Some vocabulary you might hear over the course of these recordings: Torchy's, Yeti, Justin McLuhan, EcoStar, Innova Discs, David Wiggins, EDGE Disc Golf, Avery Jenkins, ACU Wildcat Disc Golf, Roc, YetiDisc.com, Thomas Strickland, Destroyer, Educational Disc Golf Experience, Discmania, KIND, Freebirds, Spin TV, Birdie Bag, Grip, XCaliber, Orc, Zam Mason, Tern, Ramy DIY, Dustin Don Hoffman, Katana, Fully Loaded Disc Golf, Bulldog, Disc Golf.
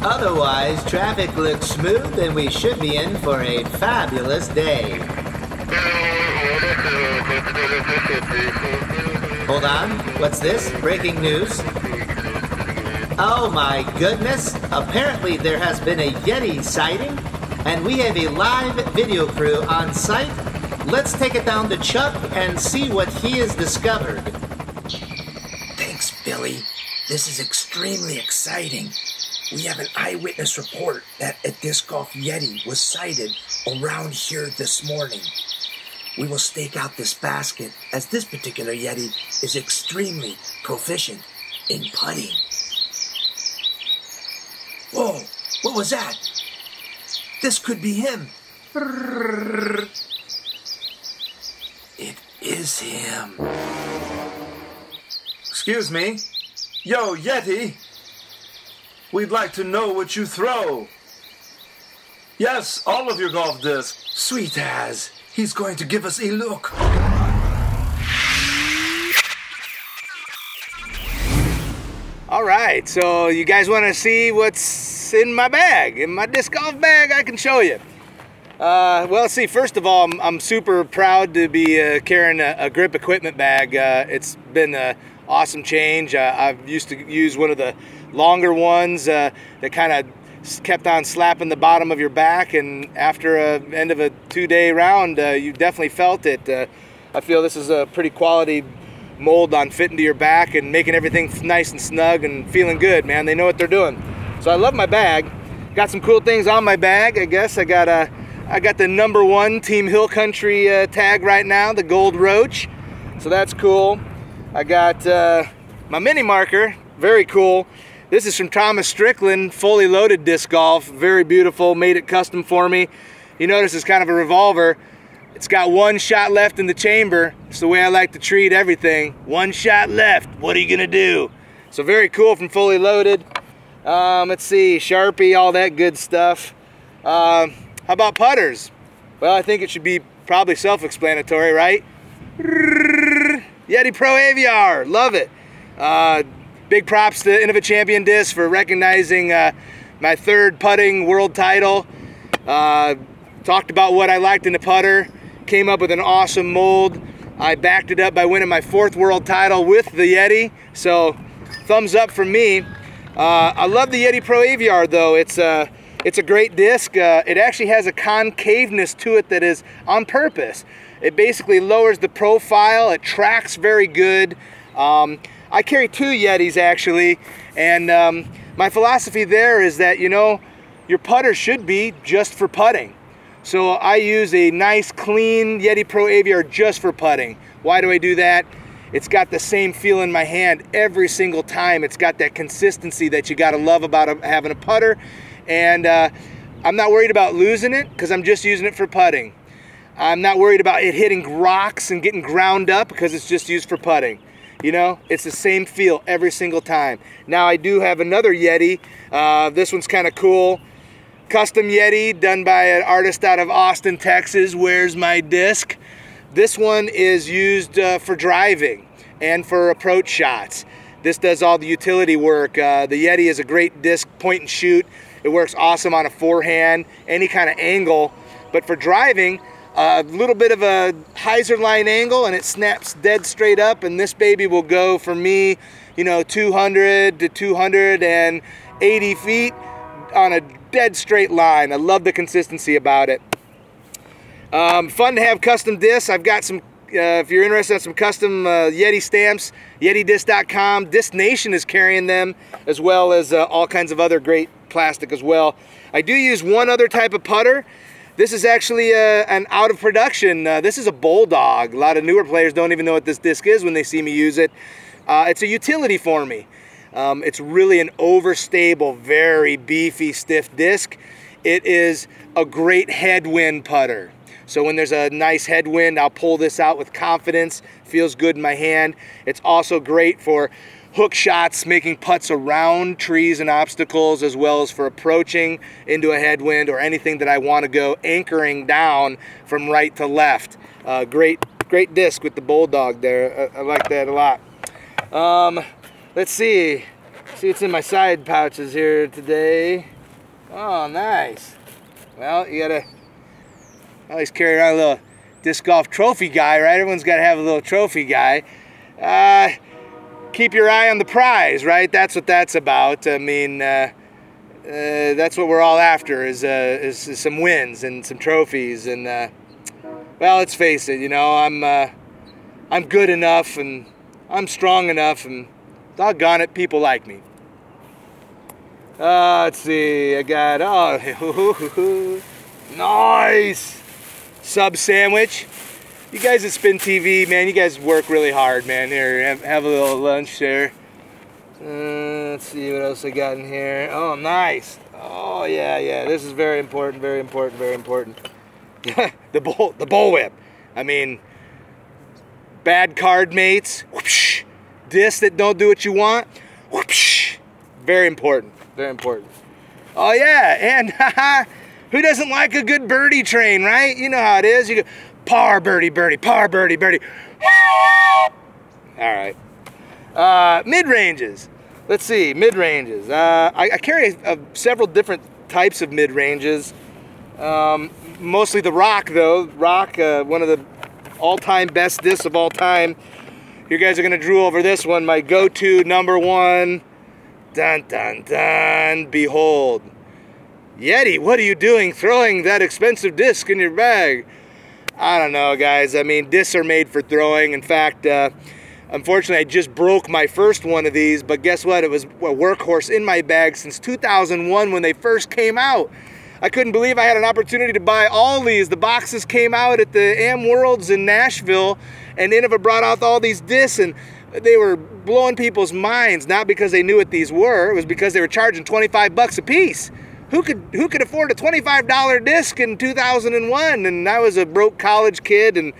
Otherwise, traffic looks smooth and we should be in for a fabulous day. Hold on, what's this? Breaking news? Oh my goodness, apparently there has been a Yeti sighting, and we have a live video crew on site. Let's take it down to Chuck and see what he has discovered. Thanks, Billy. This is extremely exciting. We have an eyewitness report that a disc golf Yeti was sighted around here this morning. We will stake out this basket as this particular Yeti is extremely proficient in putting. Whoa, what was that? This could be him. It is him. Excuse me. Yo, Yeti. We'd like to know what you throw. Yes, all of your golf discs. Sweet as. He's going to give us a look. All right, so you guys want to see what's in my bag, in my disc golf bag? I can show you. Well, let's see, first of all, I'm super proud to be carrying a Grip equipment bag. It's been an awesome change. I've used to use one of the longer ones that kind of kept on slapping the bottom of your back, and after the end of a two-day round, you definitely felt it. I feel this is a pretty quality mold on fitting to your back and making everything nice and snug and feeling good, man. They know what they're doing. So I love my bag. Got some cool things on my bag, I guess. I got the #1 Team Hill Country tag right now, the gold roach. So that's cool. I got my mini marker, very cool. This is from Thomas Strickland, Fully Loaded Disc Golf. Very beautiful, made it custom for me. You notice it's kind of a revolver. It's got one shot left in the chamber. It's the way I like to treat everything. One shot left, what are you gonna do? So very cool from Fully Loaded. Let's see, Sharpie, all that good stuff. How about putters? Well, I think it should be probably self-explanatory, right? Yeti Pro Aviar, love it. Big props to Innova Champion Discs for recognizing my third putting world title. Talked about what I liked in the putter. Came up with an awesome mold. I backed it up by winning my 4th world title with the Yeti, so thumbs up for me. I love the Yeti Pro Aviar though. It's a great disc. It actually has a concaveness to it that is on purpose. It basically lowers the profile. It tracks very good. I carry 2 Yetis actually, and my philosophy there is that, you know, your putter should be just for putting. So I use a nice, clean Yeti Pro Aviar just for putting. Why do I do that? It's got the same feel in my hand every single time. It's got that consistency that you gotta love about having a putter. And I'm not worried about losing it because I'm just using it for putting. I'm not worried about it hitting rocks and getting ground up because it's just used for putting. You know, it's the same feel every single time. Now I do have another Yeti. This one's kind of cool. Custom Yeti done by an artist out of Austin, Texas. Where's my disc? This one is used for driving and for approach shots. This does all the utility work. The Yeti is a great disc, point and shoot. It works awesome on a forehand, any kind of angle. But for driving, a little bit of a hyzer line angle and it snaps dead straight up, and this baby will go for me, you know, 200 to 280 feet on a dead straight line. I love the consistency about it. Fun to have custom discs. I've got some, if you're interested in some custom Yeti stamps, YetiDisc.com. Disc Nation is carrying them, as well as all kinds of other great plastic as well. I do use one other type of putter. This is actually an out of production. This is a Bulldog. A lot of newer players don't even know what this disc is when they see me use it. It's a utility for me. It's really an overstable, very beefy, stiff disc. It is a great headwind putter. So when there's a nice headwind, I'll pull this out with confidence. Feels good in my hand. It's also great for hook shots, making putts around trees and obstacles, as well as for approaching into a headwind or anything that I want to go anchoring down from right to left. Great Great disc with the Bulldog there. I like that a lot. Let's see. See what's in my side pouches here today. Oh, nice. Well, you gotta always carry around a little disc golf trophy guy, right? Everyone's gotta have a little trophy guy. Keep your eye on the prize, right? That's what that's about. I mean, that's what we're all after is some wins and some trophies. And well, let's face it, you know, I'm good enough and I'm strong enough and doggone it, people like me. Let's see, I got, oh, nice sub sandwich. You guys at Spin TV, man, you guys work really hard, man. Here, have a little lunch there. Let's see what else I got in here. Oh, nice. Oh, yeah, yeah. This is very important, very important, very important. The bullwhip. I mean, bad card mates, whoopsh, discs that don't do what you want, whoopsh. Very important, very important. Oh, yeah, and haha, who doesn't like a good birdie train, right? You know how it is. You go, par birdie, birdie, par birdie, birdie. All right. Mid-ranges. Let's see, mid-ranges. I carry several different types of mid-ranges. Mostly the Roc, though. Roc, one of the all-time best discs of all time. You guys are going to drool over this one. My go-to number one. Dun, dun, dun. Behold. Yeti, what are you doing throwing that expensive disc in your bag? I don't know, guys. I mean, discs are made for throwing. In fact, unfortunately, I just broke my first one of these, but guess what? It was a workhorse in my bag since 2001 when they first came out. I couldn't believe I had an opportunity to buy all these. The boxes came out at the Am Worlds in Nashville, and Innova brought out all these discs, and they were blowing people's minds, not because they knew what these were. It was because they were charging 25 bucks a piece. Who could afford a $25 disc in 2001? And I was a broke college kid, and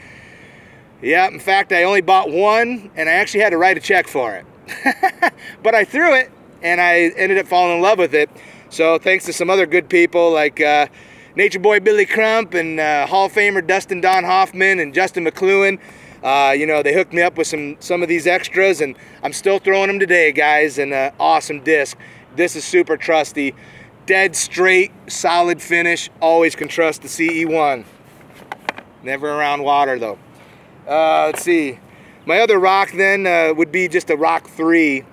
yeah, in fact, I only bought one, and I actually had to write a check for it. But I threw it, and I ended up falling in love with it. So thanks to some other good people like Nature Boy Billy Crump and Hall of Famer Dustin Don Hoffman and Justin McLuhan, you know, they hooked me up with some of these extras, and I'm still throwing them today, guys. And awesome disc. This is super trusty. Dead straight, solid finish. Always can trust the CE1. Never around water, though. Let's see. My other Roc, then, would be just a Roc 3.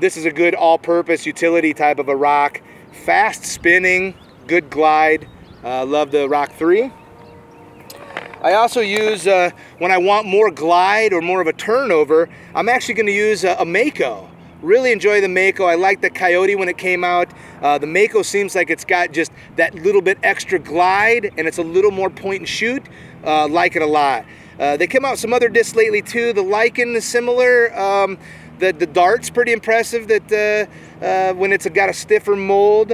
This is a good all-purpose utility type of a Roc. Fast spinning, good glide. Love the Roc 3. I also use, when I want more glide or more of a turnover, I'm actually going to use a Mako. Really enjoy the Mako. I like the Coyote when it came out. The Mako seems like it's got just that little bit extra glide, and it's a little more point and shoot. Like it a lot. They come out some other discs lately too. The Lycan is similar. The Dart's pretty impressive that when it's got a stiffer mold.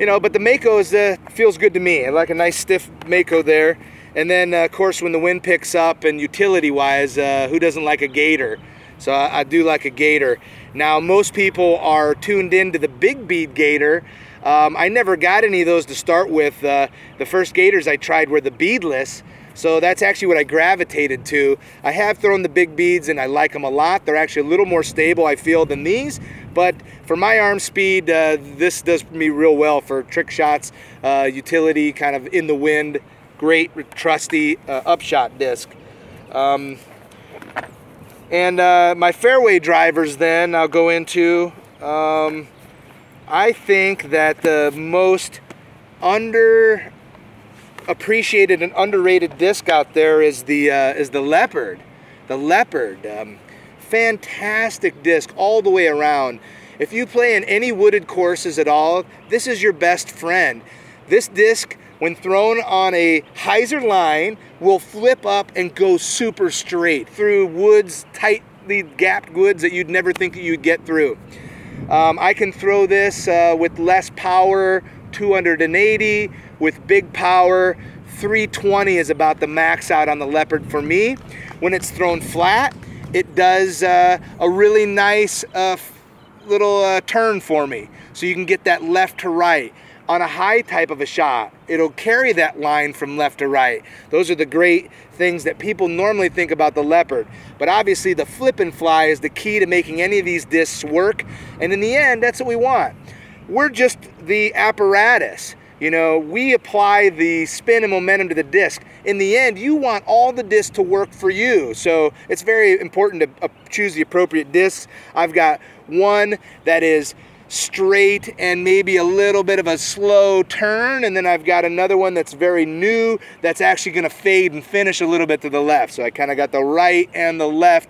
You know, but the Mako is, feels good to me. I like a nice stiff Mako there. And then of course when the wind picks up and utility wise, who doesn't like a Gator? So I do like a Gator. Now most people are tuned into the big bead Gator. I never got any of those to start with. The first Gators I tried were the beadless, so that's actually what I gravitated to. I have thrown the big beads and I like them a lot. They're actually a little more stable, I feel, than these, but for my arm speed, this does me real well for trick shots, utility, kind of in the wind, great, trusty upshot disc. My fairway drivers then I'll go into. I think that the most underappreciated and underrated disc out there is the Leopard. The Leopard, fantastic disc all the way around. If you play in any wooded courses at all, this is your best friend. This disc, when thrown on a hyzer line, will flip up and go super straight through woods, tightly gapped woods that you'd never think you'd get through. I can throw this with less power, 280, with big power, 320 is about the max out on the Leopard for me. When it's thrown flat, it does a really nice little turn for me. So you can get that left to right. on a high type of a shot, it'll carry that line from left to right. Those are the great things that people normally think about the Leopard. But obviously the flip and fly is the key to making any of these discs work. And in the end, that's what we want. We're just the apparatus. You know, we apply the spin and momentum to the disc. In the end, you want all the discs to work for you. So it's very important to choose the appropriate discs. I've got one that is straight and maybe a little bit of a slow turn, and then I've got another one that's very new that's actually going to fade and finish a little bit to the left. So I kind of got the right and the left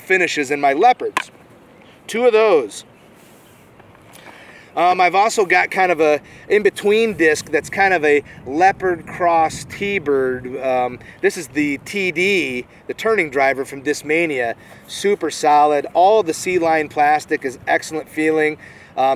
finishes in my Leopards. Two of those. I've also got kind of a in-between disc that's kind of a Leopard Cross TeeBird. This is the TD, the turning driver from Discmania. Super solid. All of the C-line plastic is excellent feeling.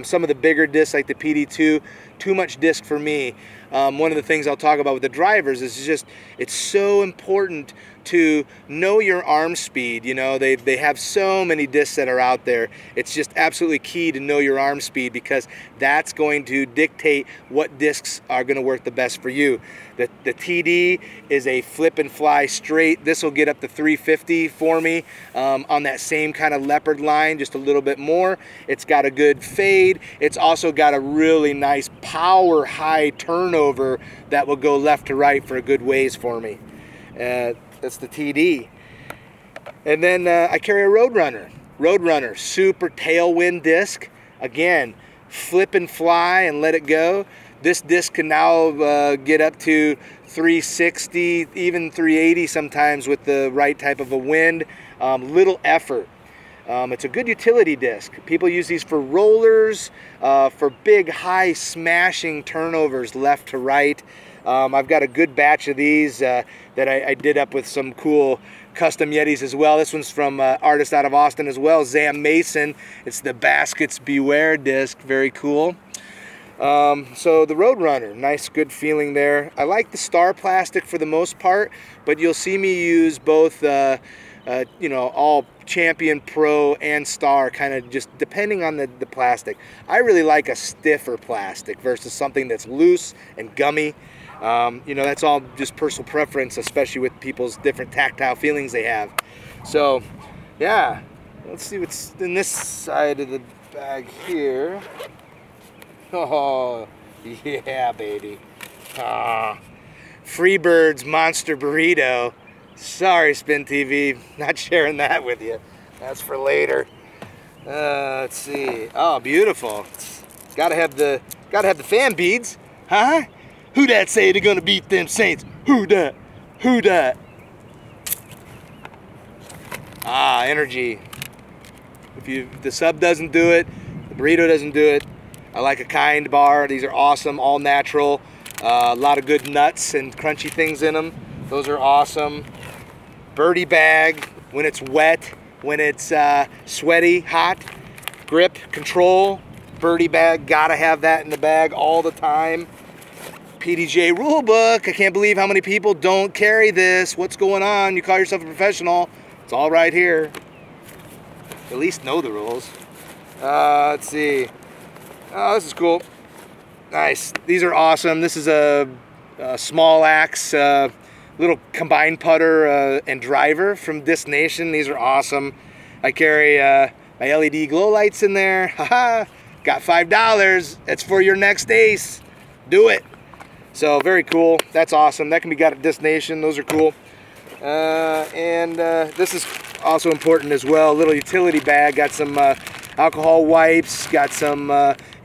Some of the bigger discs like the PD2, too much disc for me. One of the things I'll talk about with the drivers is just it's so important to know your arm speed. You know, they have so many discs that are out there. It's just absolutely key to know your arm speed because that's going to dictate what discs are going to work the best for you. The TD is a flip and fly straight. This will get up to 350 for me on that same kind of Leopard line, just a little bit more. It's got a good fade. It's also got a really nice power high turnover that will go left to right for a good ways for me. That's the TD. And then I carry a Roadrunner. Roadrunner, super tailwind disc. Again, flip and fly and let it go. This disc can now get up to 360, even 380 sometimes with the right type of a wind. Little effort. It's a good utility disc. People use these for rollers, for big, high, smashing turnovers left to right. I've got a good batch of these that I did up with some cool custom Yetis as well. This one's from an artist out of Austin as well, Zam Mason. It's the Baskets Beware disc, very cool. So the Roadrunner, nice good feeling there. I like the star plastic for the most part, but you'll see me use both, you know, all Champion, Pro, and Star, kind of just depending on the plastic. I really like a stiffer plastic versus something that's loose and gummy. You know, that's all just personal preference, especially with people's different tactile feelings they have. So, yeah, let's see what's in this side of the bag here. Oh, yeah, baby. Ah, Freebirds Monster Burrito. Sorry, Spin TV, not sharing that with you. That's for later. Let's see. Oh, beautiful. Gotta have the fan beads, huh? Who dat say they're gonna beat them Saints? Who dat? Who dat? Ah, energy. If the sub doesn't do it, the burrito doesn't do it. I like a KIND bar. These are awesome, all natural. A lot of good nuts and crunchy things in them. Those are awesome. Birdie Bag, when it's wet, when it's sweaty, hot. Grip, control, Birdie Bag, gotta have that in the bag all the time. PDJ Rulebook, I can't believe how many people don't carry this. What's going on? You call yourself a professional, it's all right here. At least know the rules. Let's see. Oh, this is cool. Nice, these are awesome. This is a small axe, little combined putter and driver from Disc Nation. These are awesome. I carry my LED glow lights in there. Haha, got $5. It's for your next ace. Do it. So very cool. That's awesome. That can be got at Disc Nation. Those are cool. This is also important as well. Little utility bag. Got some alcohol wipes. Got some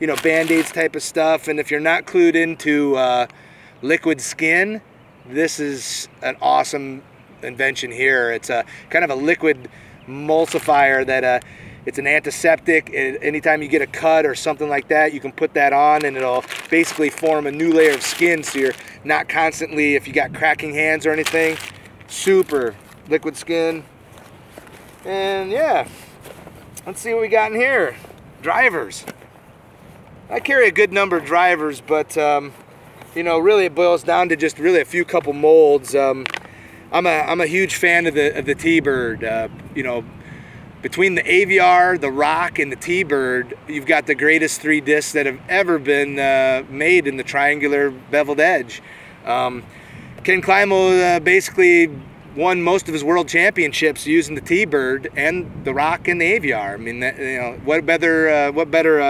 you know, band-aids type of stuff. And if you're not clued into liquid skin, this is an awesome invention here. It's a kind of a liquid emulsifier that it's an antiseptic. Anytime you get a cut or something like that, you can put that on and it'll basically form a new layer of skin, so you're not constantly, if you got cracking hands or anything, super liquid skin. And yeah, let's see what we got in here. Drivers. I carry a good number of drivers, but you know, really it boils down to just really a few couple molds. I'm a huge fan of the TeeBird. You know, Between the Aviar, the Roc, and the TeeBird, you've got the greatest three discs that have ever been made in the triangular beveled edge. Ken Climo basically won most of his world championships using the TeeBird and the Roc and the Aviar. I mean, that, you know, what better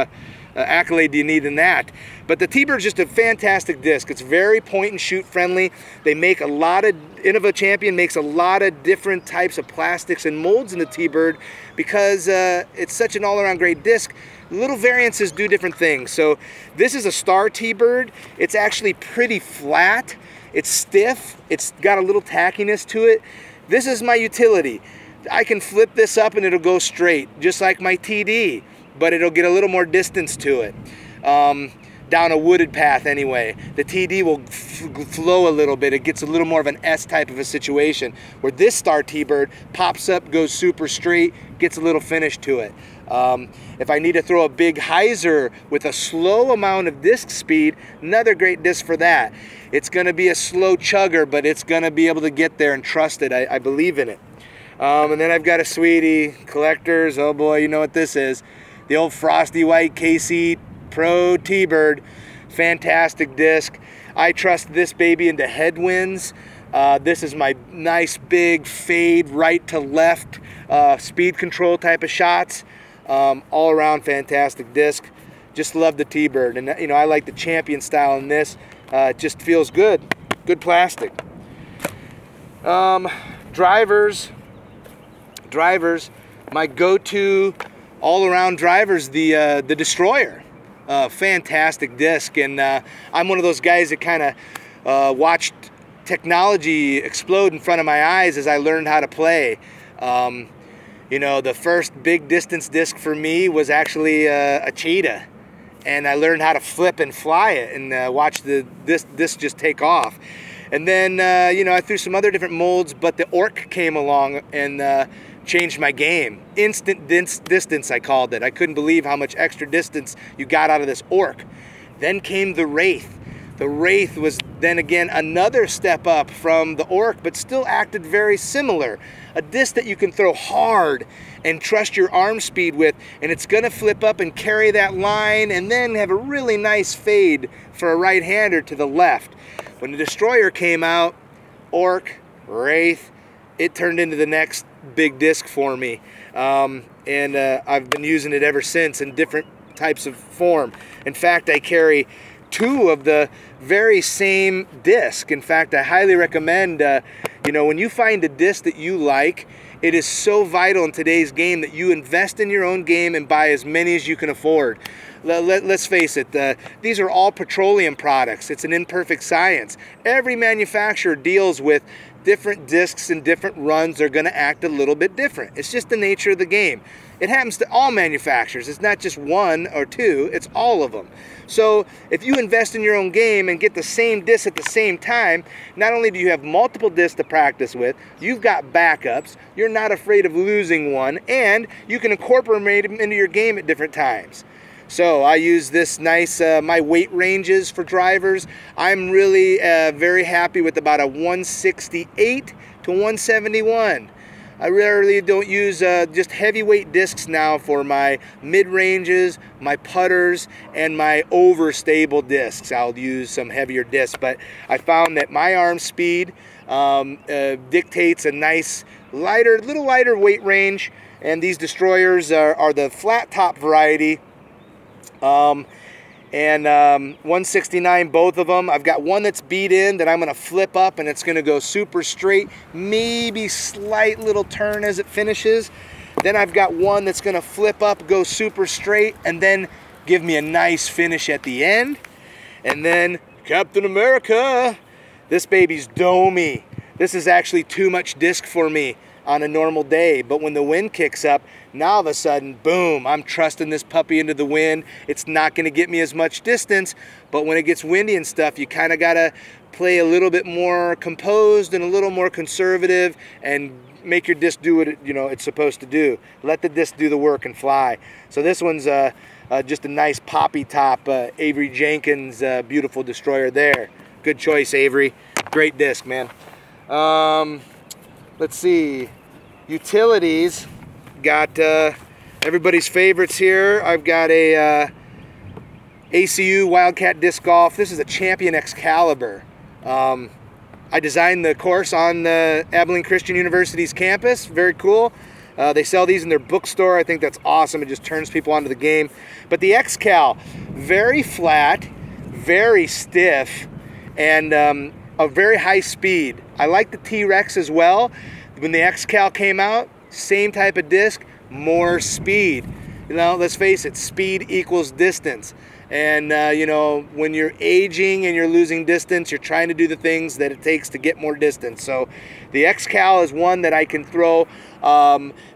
accolade do you need than that? But the TeeBird's just a fantastic disc. It's very point and shoot friendly. They make a lot of, Innova Champion makes a lot of different types of plastics and molds in the TeeBird because it's such an all-around great disc. Little variances do different things. So this is a star TeeBird. It's actually pretty flat. It's stiff. It's got a little tackiness to it. This is my utility. I can flip this up and it'll go straight, just like my TD, but it'll get a little more distance to it. Down a wooded path anyway. The TD will flow a little bit. It gets a little more of an S type of a situation, where this star TeeBird pops up, goes super straight, gets a little finish to it. If I need to throw a big hyzer with a slow amount of disc speed, another great disc for that. It's gonna be a slow chugger, but it's gonna be able to get there and trust it. I believe in it. And then I've got a sweetie, collectors, oh boy, you know what this is. The old Frosty White KC Pro TeeBird, fantastic disc. I trust this baby into headwinds. This is my nice big fade right to left speed control type of shots. All around fantastic disc. Just love the TeeBird, and you know, I like the Champion style in this. It just feels good. Good plastic. Drivers. My go-to all-around drivers, the Destroyer. Fantastic disc, and I'm one of those guys that kind of watched technology explode in front of my eyes as I learned how to play. You know, the first big distance disc for me was actually a Cheetah, and I learned how to flip and fly it and watch this just take off. And then, you know, I threw some other different molds, but the Orc came along and changed my game. Instant distance, I called it. I couldn't believe how much extra distance you got out of this Orc. Then came the Wraith. The Wraith was then again another step up from the Orc, but still acted very similar. A disc that you can throw hard and trust your arm speed with, and it's gonna flip up and carry that line and then have a really nice fade for a right-hander to the left. When the Destroyer came out, Orc, Wraith, it turned into the next big disc for me. I've been using it ever since in different types of form. In fact, I carry two of the very same disc. In fact, I highly recommend, you know, when you find a disc that you like, it is so vital in today's game that you invest in your own game and buy as many as you can afford. Let's face it, these are all petroleum products. It's an imperfect science. Every manufacturer deals with different discs and different runs. They're gonna act a little bit different. It's just the nature of the game. It happens to all manufacturers. It's not just one or two, it's all of them. So if you invest in your own game and get the same disc at the same time, not only do you have multiple discs to practice with, you've got backups, you're not afraid of losing one, and you can incorporate them into your game at different times. So I use this nice, my weight ranges for drivers. I'm really very happy with about a 168 to 171. I rarely don't use just heavyweight discs now for my mid-ranges, my putters, and my overstable discs. I'll use some heavier discs, but I found that my arm speed dictates a nice, lighter, little lighter weight range, and these Destroyers are the flat top variety. 169, both of them. I've got one that's beat in that I'm gonna flip up and it's gonna go super straight, maybe slight little turn as it finishes. Then I've got one that's gonna flip up, go super straight, and then give me a nice finish at the end. And then Captain America, this baby's domey. This is actually too much disc for me on a normal day, but when the wind kicks up, now all of a sudden, boom, I'm trusting this puppy into the wind. It's not gonna get me as much distance, but when it gets windy and stuff, you kinda gotta play a little bit more composed and a little more conservative and make your disc do what it, you know, it's supposed to do. Let the disc do the work and fly. So this one's just a nice poppy top, Avery Jenkins, beautiful Destroyer there. Good choice, Avery. Great disc, man. Let's see, utilities. Got everybody's favorites here. I've got a ACU Wildcat Disc Golf. This is a Champion XCaliber. I designed the course on the Abilene Christian University's campus. Very cool. They sell these in their bookstore. I think that's awesome. It just turns people onto the game. But the XCal, very flat, very stiff, and a very high speed. I like the T-Rex as well. When the XCal came out, same type of disc, more speed. You know, let's face it, speed equals distance. And, you know, when you're aging and you're losing distance, you're trying to do the things that it takes to get more distance. So the XCal is one that I can throw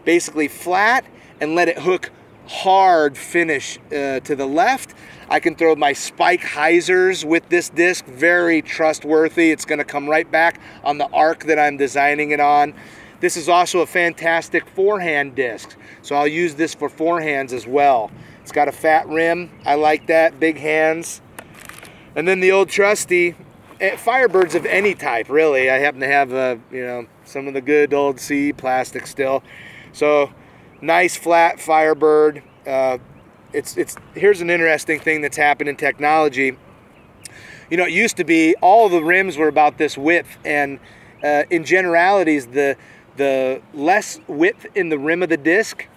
basically flat and let it hook hard finish to the left. I can throw my spike hyzers with this disc, very trustworthy. It's going to come right back on the arc that I'm designing it on. This is also a fantastic forehand disc, so I'll use this for forehands as well. It's got a fat rim. I like that. Big hands. And then the old trusty Firebirds of any type, really. I happen to have you know, some of the good old C plastic still. So nice flat Firebird. Here's an interesting thing that's happened in technology. You know, it used to be all the rims were about this width, and in generalities, the less width in the rim of the disc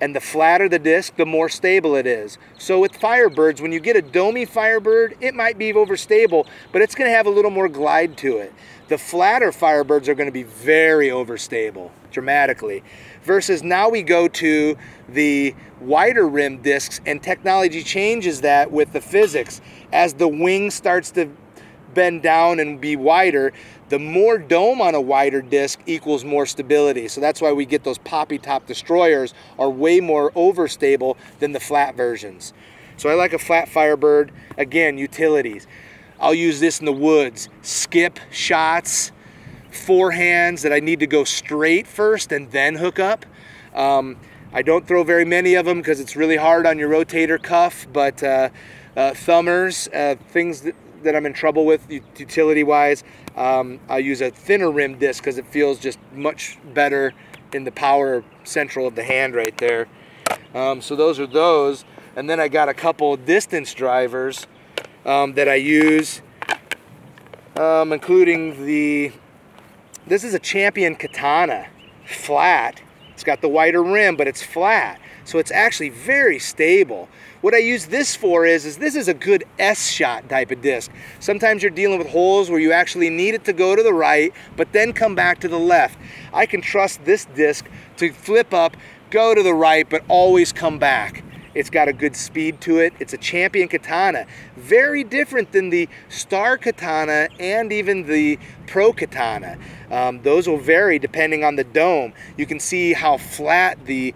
and the flatter the disc, the more stable it is. So with Firebirds, when you get a domey Firebird, it might be overstable, but it's going to have a little more glide to it. The flatter Firebirds are going to be very overstable, dramatically. Versus now we go to the wider rim discs, and technology changes that with the physics. As the wing starts to bend down and be wider, the more dome on a wider disc equals more stability. So that's why we get those poppy top Destroyers are way more overstable than the flat versions. So I like a flat Firebird. Again, utilities. I'll use this in the woods. Skip shots, forehands that I need to go straight first and then hook up. I don't throw very many of them because it's really hard on your rotator cuff, but thumbers, things that I'm in trouble with utility-wise. I use a thinner rim disc because it feels just much better in the power central of the hand right there. So those are those. And then I got a couple distance drivers that I use, including this is a Champion Katana, flat. It's got the wider rim, but it's flat. So it's actually very stable. What I use this for is this is a good S-shot type of disc. Sometimes you're dealing with holes where you actually need it to go to the right, but then come back to the left. I can trust this disc to flip up, go to the right, but always come back. It's got a good speed to it. It's a Champion Katana. Very different than the Star Katana and even the Pro Katana. Those will vary depending on the dome. You can see how flat the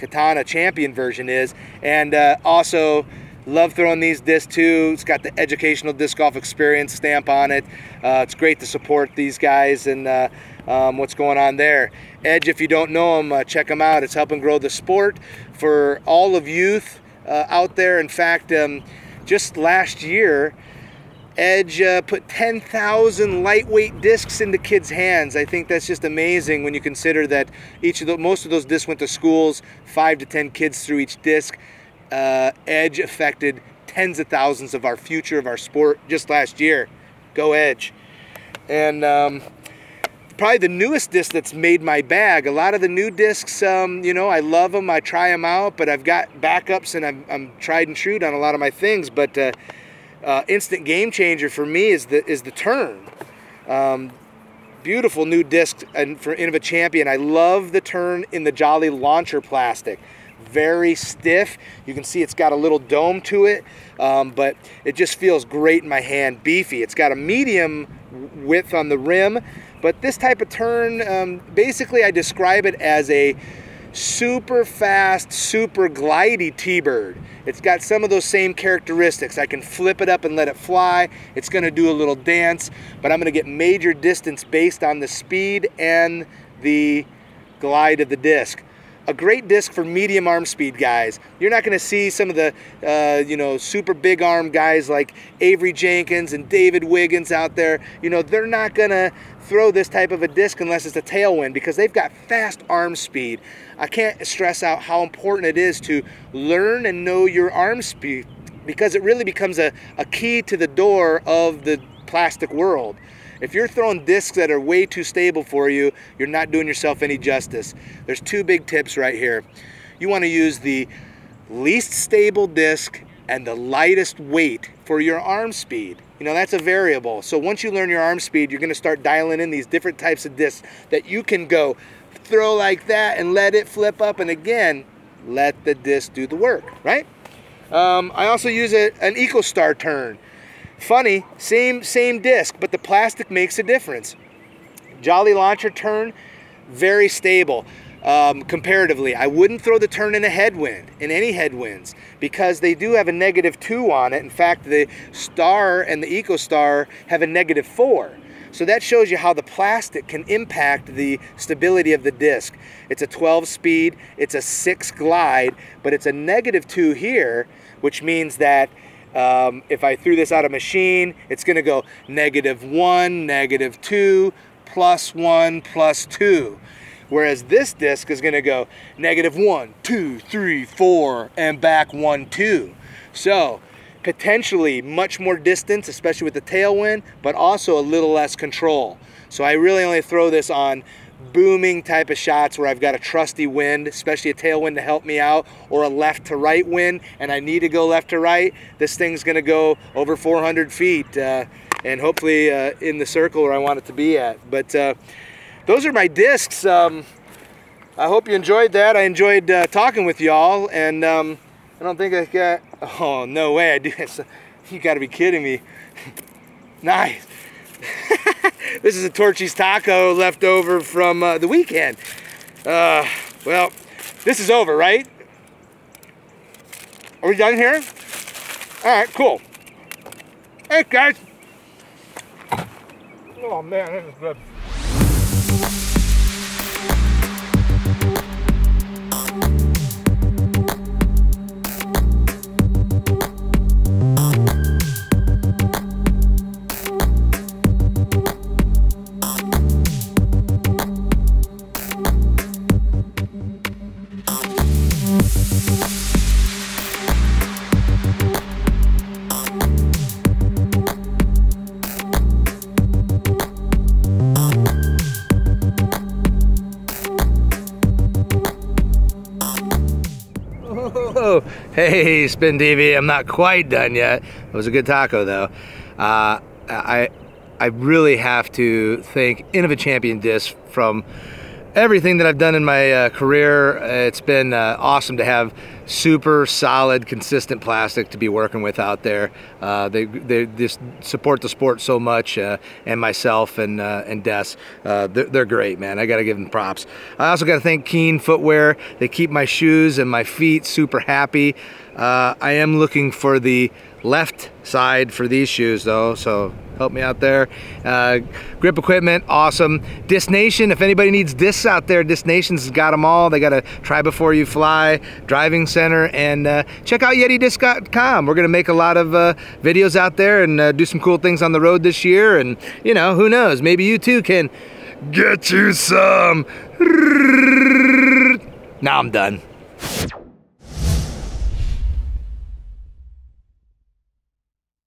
Katana Champion version is, and also love throwing these discs too. It's got the Educational Disc Golf Experience stamp on it. It's great to support these guys and what's going on there. EDGE, if you don't know them, check them out. It's helping grow the sport for all of youth out there. In fact, just last year, EDGE put 10,000 lightweight discs into kids' hands. I think that's just amazing when you consider that most of those discs went to schools, 5 to 10 kids through each disc. EDGE affected tens of thousands of our future of our sport just last year. Go EDGE. And probably the newest disc that's made my bag. A lot of the new discs, you know, I love them, I try them out, but I've got backups and I'm tried and true on a lot of my things, but instant game changer for me is the Tern. Beautiful new disc and for Innova Champion. I love the Tern in the Jolly Launcher plastic. Very stiff. You can see it's got a little dome to it, but it just feels great in my hand. Beefy. It's got a medium width on the rim, but this type of Tern, basically I describe it as a super fast, super glidey TeeBird. It's got some of those same characteristics. I can flip it up and let it fly. It's going to do a little dance, but I'm going to get major distance based on the speed and the glide of the disc. A great disc for medium arm speed guys. You're not going to see some of the you know, super big arm guys like Avery Jenkins and David Wiggins out there. You know, they're not going to throw this type of a disc unless it's a tailwind, because they've got fast arm speed. I can't stress out how important it is to learn and know your arm speed, because it really becomes a key to the door of the plastic world. If you're throwing discs that are way too stable for you, you're not doing yourself any justice. There's two big tips right here. You want to use the least stable disc and the lightest weight for your arm speed. You know, that's a variable. So once you learn your arm speed, you're going to start dialing in these different types of discs that you can go throw like that and let it flip up, and again, let the disc do the work, right? I also use an EcoStar Tern. Funny, same disc, but the plastic makes a difference. Jolly Launcher Tern, very stable. Comparatively, I wouldn't throw the Tern in a headwind, in any headwinds, because they do have a -2 on it. In fact, the Star and the EcoStar have a -4. So that shows you how the plastic can impact the stability of the disc. It's a 12 speed, it's a 6 glide, but it's a -2 here, which means that if I threw this out of machine, it's going to go -1, -2, +1, +2. Whereas this disc is going to go -1, 2, 3, 4, and back 1, 2. So potentially much more distance, especially with the tailwind, but also a little less control. So I really only throw this on booming type of shots where I've got a trusty wind, especially a tailwind to help me out, or a left to right wind, and I need to go left to right. This thing's going to go over 400 feet and hopefully in the circle where I want it to be at. But those are my discs. I hope you enjoyed that. I enjoyed talking with y'all, and I don't think I got, oh, no way I do this. You gotta be kidding me. Nice. This is a Torchy's taco left over from the weekend. Well, this is over, right? Are we done here? All right, cool. Hey, guys. Oh, man, this is good. Hey, Spin TV, I'm not quite done yet. It was a good taco, though. I really have to thank Innova Champion Discs from everything that I've done in my career. It's been awesome to have super solid, consistent plastic to be working with out there. They just support the sport so much, and myself and Des. They're great, man. I gotta give them props. I also gotta thank KIND Footwear. They keep my shoes and my feet super happy. I am looking for the left side for these shoes, though, so help me out there. Grip equipment, awesome. Disc Nation, if anybody needs discs out there, Disc Nation's got them all. They got a Try Before You Fly driving center, and check out YetiDisc.com. We're gonna make a lot of videos out there and do some cool things on the road this year, and you know, who knows, maybe you too can get you some. Now I'm done.